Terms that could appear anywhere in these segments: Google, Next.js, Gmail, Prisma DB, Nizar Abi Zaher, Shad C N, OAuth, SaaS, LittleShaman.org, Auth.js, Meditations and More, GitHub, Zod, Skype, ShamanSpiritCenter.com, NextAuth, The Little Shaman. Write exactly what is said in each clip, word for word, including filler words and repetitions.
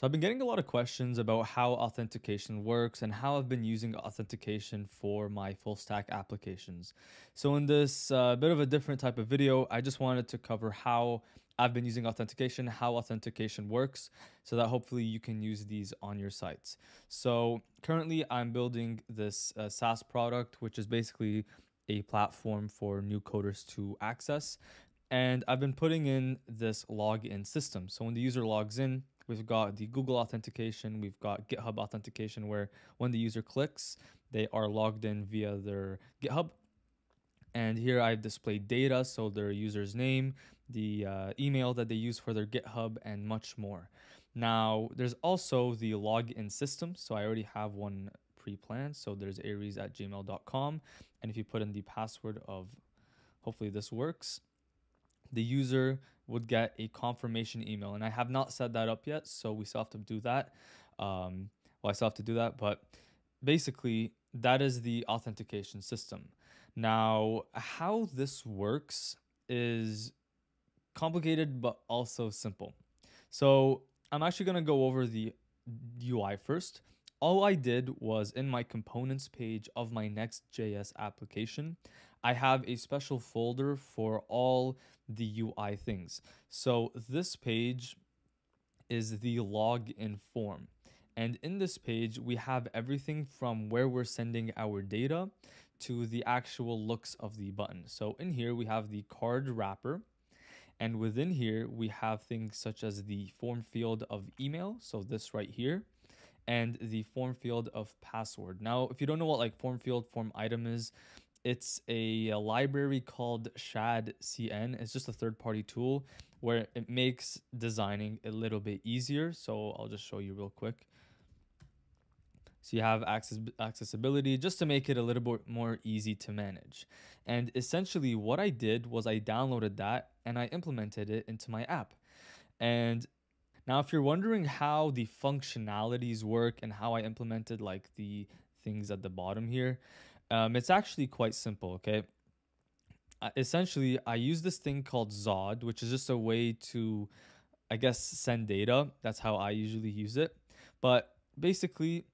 So I've been getting a lot of questions about how authentication works and how I've been using authentication for my full stack applications. So in this uh, bit of a different type of video, I just wanted to cover how I've been using authentication, how authentication works, so that hopefully you can use these on your sites. So currently I'm building this uh, SaaS product, which is basically a platform for new coders to access. And I've been putting in this login system. So when the user logs in, we've got the Google authentication, we've got GitHub authentication, where when the user clicks, they are logged in via their GitHub. And here I've displayed data, so their user's name, the uh, email that they use for their GitHub, and much more. Now, there's also the login system. So I already have one pre-planned. So there's aries at gmail dot com. And if you put in the password of, hopefully this works, the user would get a confirmation email. And I have not set that up yet, so we still have to do that. Um, well, I still have to do that, but basically that is the authentication system. Now, how this works is complicated, but also simple. So I'm actually gonna go over the U I first. All I did was in my components page of my Next.js application, I have a special folder for all the U I things. So this page is the login form. And in this page, we have everything from where we're sending our data to the actual looks of the button. So in here, we have the card wrapper. And within here, we have things such as the form field of email. So this right here. And the form field of password. Now, if you don't know what like form field, form item is, it's a, a library called Shad C N. It's just a third-party tool where it makes designing a little bit easier. So I'll just show you real quick. So you have access accessibility just to make it a little bit more easy to manage. And essentially what I did was I downloaded that and I implemented it into my app. And now, if you're wondering how the functionalities work and how I implemented like the things at the bottom here, um, it's actually quite simple, okay? Uh, essentially, I use this thing called Zod, which is just a way to, I guess, send data. That's how I usually use it. But basically,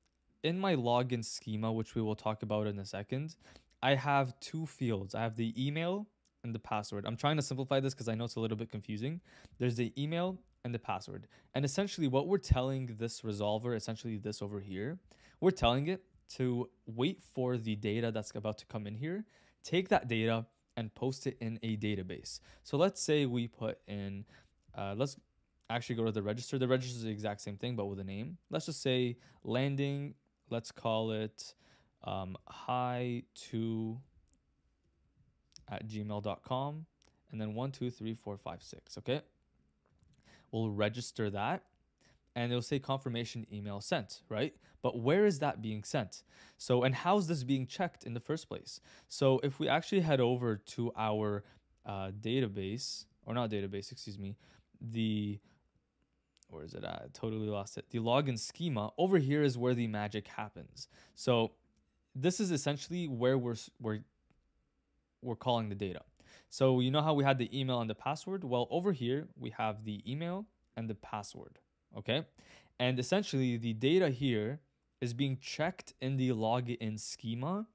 in my login schema, which we will talk about in a second, I have two fields. I have the email and the password. I'm trying to simplify this because I know it's a little bit confusing. There's the email and the password. And essentially what we're telling this resolver, essentially this over here, we're telling it to wait for the data that's about to come in here, take that data and post it in a database. So let's say we put in, uh, let's actually go to the register. The register is the exact same thing, but with a name. Let's just say landing, let's call it um, hi two at gmail dot com and then one, two, three, four, five, six, okay? We'll register that and it'll say confirmation email sent, right? But where is that being sent? So, and how's this being checked in the first place? So if we actually head over to our uh, database, or not database, excuse me, the, where is it at? I totally lost it. The login schema over here is where the magic happens. So this is essentially where we're, we're, we're calling the data. So you know how we had the email and the password? Well, over here, we have the email and the password, okay? And essentially, the data here is being checked in the login schema.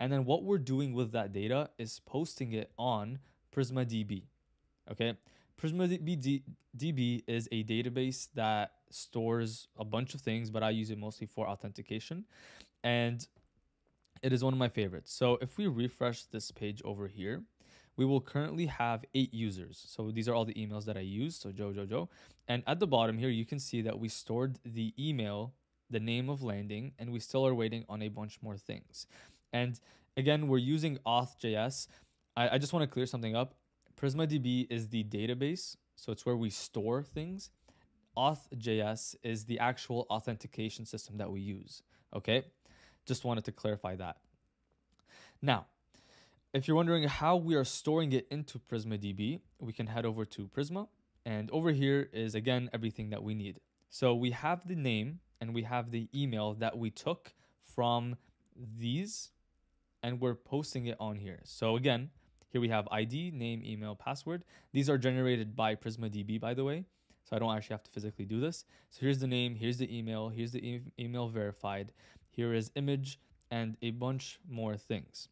And then what we're doing with that data is posting it on Prisma D B, okay? Prisma D B is a database that stores a bunch of things, but I use it mostly for authentication. And it is one of my favorites. So if we refresh this page over here, we will currently have eight users. So these are all the emails that I use. So Joe, Joe, Joe. And at the bottom here, you can see that we stored the email, the name of landing, and we still are waiting on a bunch more things. And again, we're using Auth dot J S. I, I just want to clear something up. Prisma D B is the database. So it's where we store things. Auth dot J S is the actual authentication system that we use. Okay. Just wanted to clarify that. Now, if you're wondering how we are storing it into Prisma D B, we can head over to Prisma. And over here is, again, everything that we need. So we have the name and we have the email that we took from these and we're posting it on here. So again, here we have I D, name, email, password. These are generated by Prisma D B, by the way. So I don't actually have to physically do this. So here's the name, here's the email, here's the e email verified, here is image, and a bunch more things.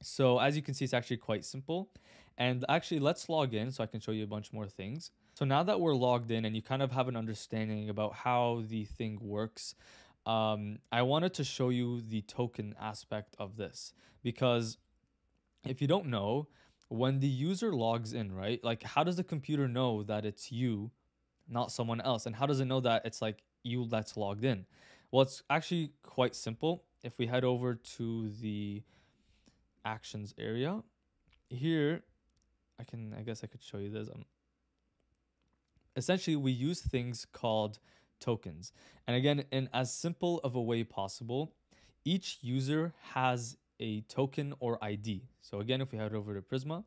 So as you can see, it's actually quite simple. And actually, let's log in so I can show you a bunch more things. So now that we're logged in and you kind of have an understanding about how the thing works, um, I wanted to show you the token aspect of this, because if you don't know, when the user logs in, right, like how does the computer know that it's you, not someone else? And how does it know that it's like you that's logged in? Well, it's actually quite simple. If we head over to the actions area here, I can, I guess I could show you this. Um, essentially, we use things called tokens. And again, in as simple of a way possible, each user has a token or I D. So again, if we head over to Prisma,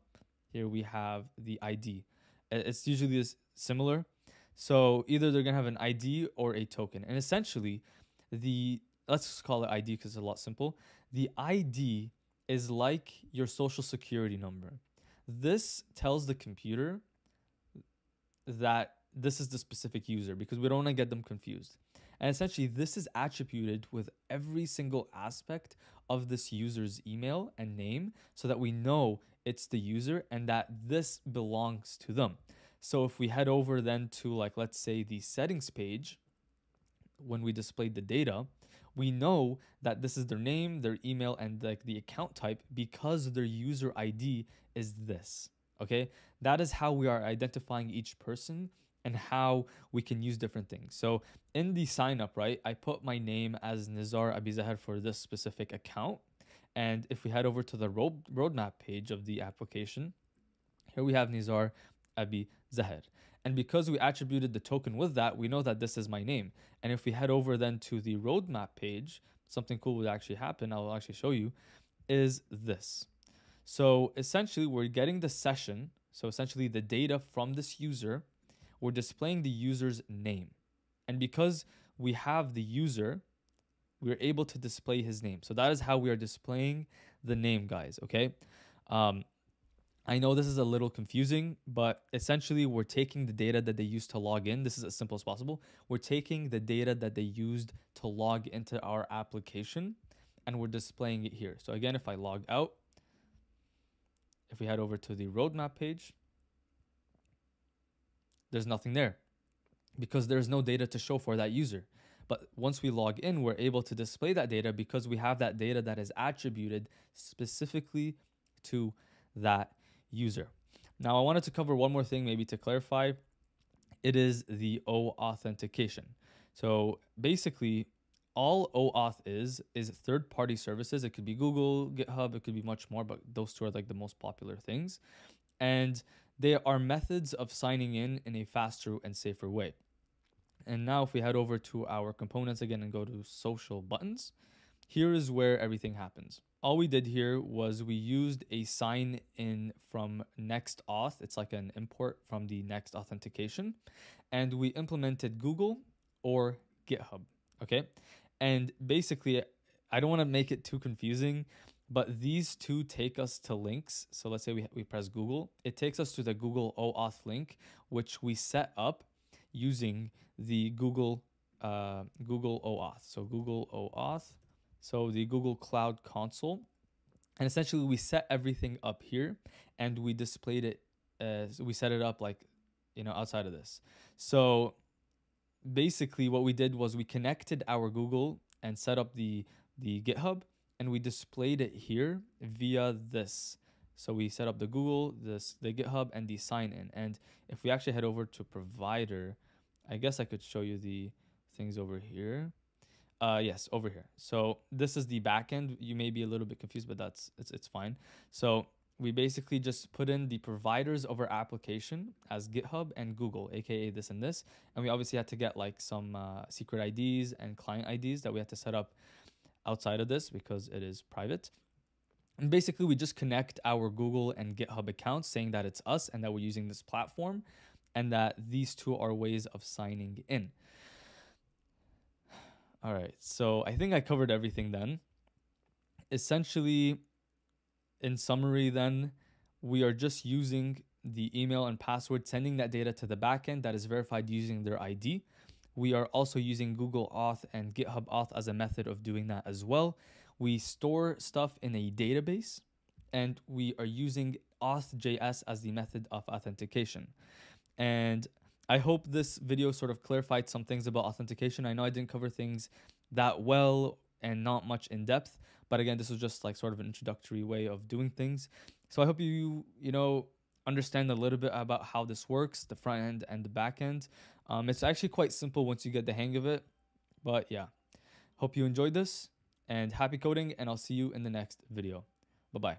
here we have the I D. It's usually this similar. So either they're gonna have an I D or a token. And essentially, the, let's just call it I D because it's a lot simple. The I D is like your social security number. This tells the computer that this is the specific user, because we don't want to get them confused. And essentially, this is attributed with every single aspect of this user's email and name, so that we know it's the user and that this belongs to them. So if we head over then to, like, let's say the settings page, when we displayed the data, we know that this is their name, their email, and like the account type, because their user I D is this. Okay, that is how we are identifying each person and how we can use different things. So in the sign up, right, I put my name as Nizar Abi Zaher for this specific account. And if we head over to the road roadmap page of the application, here we have Nizar Abi Zaher. And because we attributed the token with that, we know that this is my name. And if we head over then to the roadmap page, something cool would actually happen, I'll actually show you, is this. So essentially, we're getting the session. So essentially the data from this user, we're displaying the user's name. And because we have the user, we're able to display his name. So that is how we are displaying the name, guys, okay? Um, I know this is a little confusing, but essentially we're taking the data that they used to log in. This is as simple as possible. We're taking the data that they used to log into our application and we're displaying it here. So again, if I log out, if we head over to the roadmap page, there's nothing there because there's no data to show for that user. But once we log in, we're able to display that data because we have that data that is attributed specifically to that user. Now, I wanted to cover one more thing, maybe to clarify. It is the O authentication. So basically, all OAuth is, is third-party services. It could be Google, GitHub, it could be much more, but those two are like the most popular things. And they are methods of signing in in a faster and safer way. And now if we head over to our components again and go to social buttons, here is where everything happens. All we did here was we used a sign in from NextAuth. It's like an import from the NextAuth authentication. And we implemented Google or GitHub, okay? And basically, I don't want to make it too confusing, but these two take us to links. So let's say we, we press Google. It takes us to the Google OAuth link, which we set up using the Google, uh, Google OAuth. So Google OAuth. So the Google Cloud Console. And essentially, we set everything up here and we displayed it. Uh, we set it up like, you know, outside of this. So basically, what we did was we connected our Google and set up the, the GitHub. And we displayed it here via this. So we set up the Google, this, the GitHub, and the sign in. And if we actually head over to provider, I guess I could show you the things over here. Uh, yes, over here. So this is the backend. You may be a little bit confused, but that's it's it's fine. So we basically just put in the providers of our application as GitHub and Google, aka this and this. And we obviously had to get like some uh, secret I Ds and client I Ds that we had to set up outside of this because it is private. And basically we just connect our Google and GitHub accounts saying that it's us and that we're using this platform and that these two are ways of signing in. All right, so I think I covered everything then. Essentially, in summary then, we are just using the email and password, sending that data to the backend that is verified using their I D. We are also using Google Auth and GitHub Auth as a method of doing that as well. We store stuff in a database, and we are using Auth dot J S as the method of authentication. And I hope this video sort of clarified some things about authentication. I know I didn't cover things that well and not much in depth, but again, this was just like sort of an introductory way of doing things. So I hope you, you know, understand a little bit about how this works, the front end and the back end. Um, it's actually quite simple once you get the hang of it. But yeah, hope you enjoyed this, and happy coding, and I'll see you in the next video. Bye-bye.